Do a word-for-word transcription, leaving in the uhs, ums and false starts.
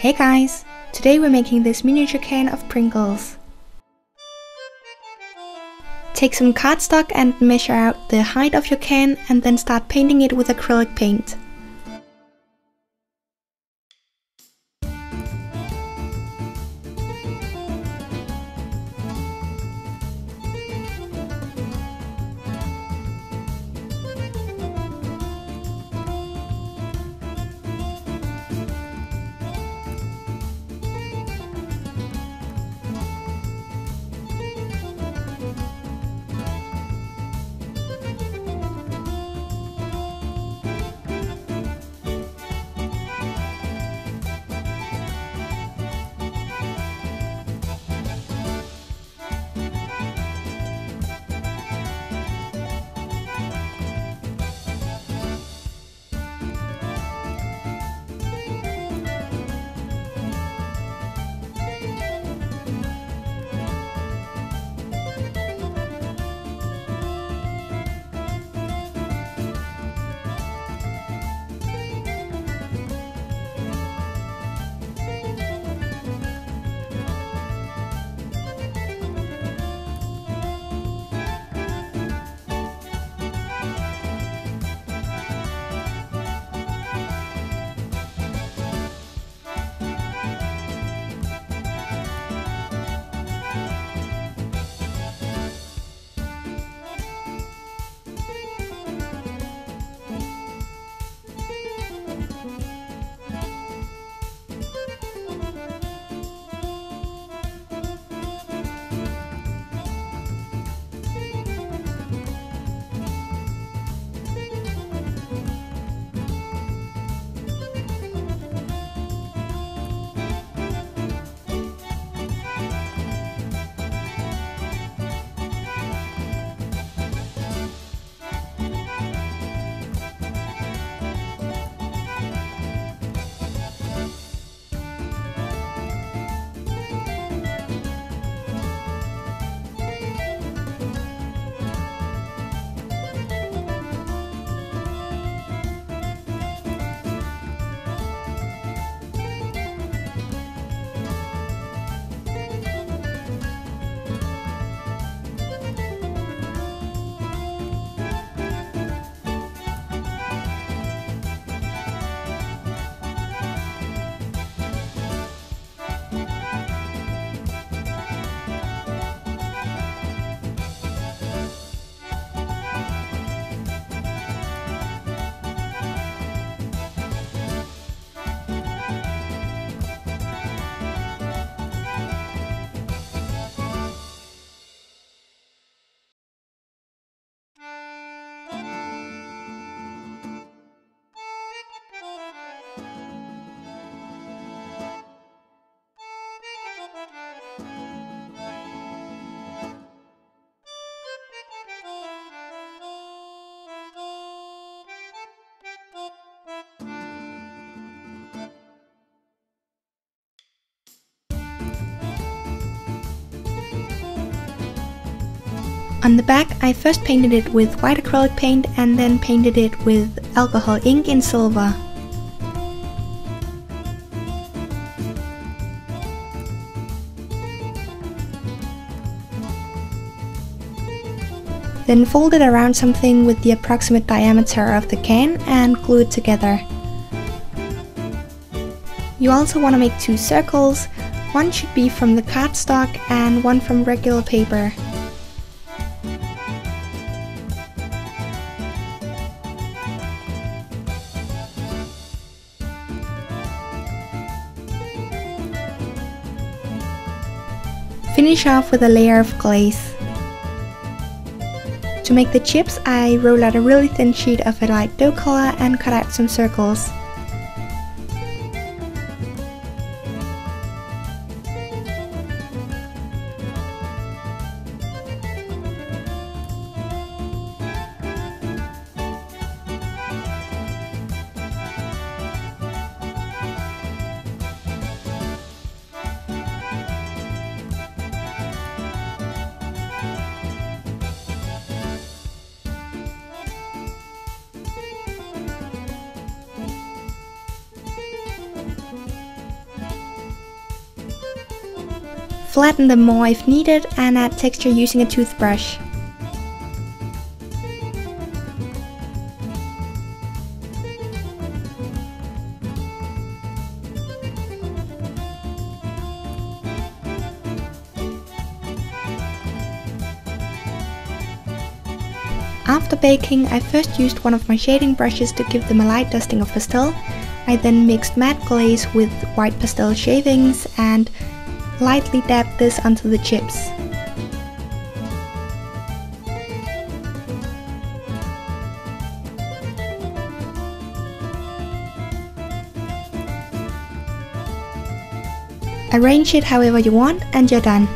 Hey guys! Today we're making this miniature can of Pringles. Take some cardstock and measure out the height of your can and then start painting it with acrylic paint. On the back, I first painted it with white acrylic paint and then painted it with alcohol ink in silver. Then fold it around something with the approximate diameter of the can and glue it together. You also want to make two circles. One should be from the cardstock and one from regular paper. Finish off with a layer of glaze. To make the chips, I rolled out a really thin sheet of a light dough color and cut out some circles. Flatten them more if needed and add texture using a toothbrush. After baking, I first used one of my shading brushes to give them a light dusting of pastel. I then mixed matte glaze with white pastel shavings and lightly dabbed this onto the chips. Arrange it however you want and you're done.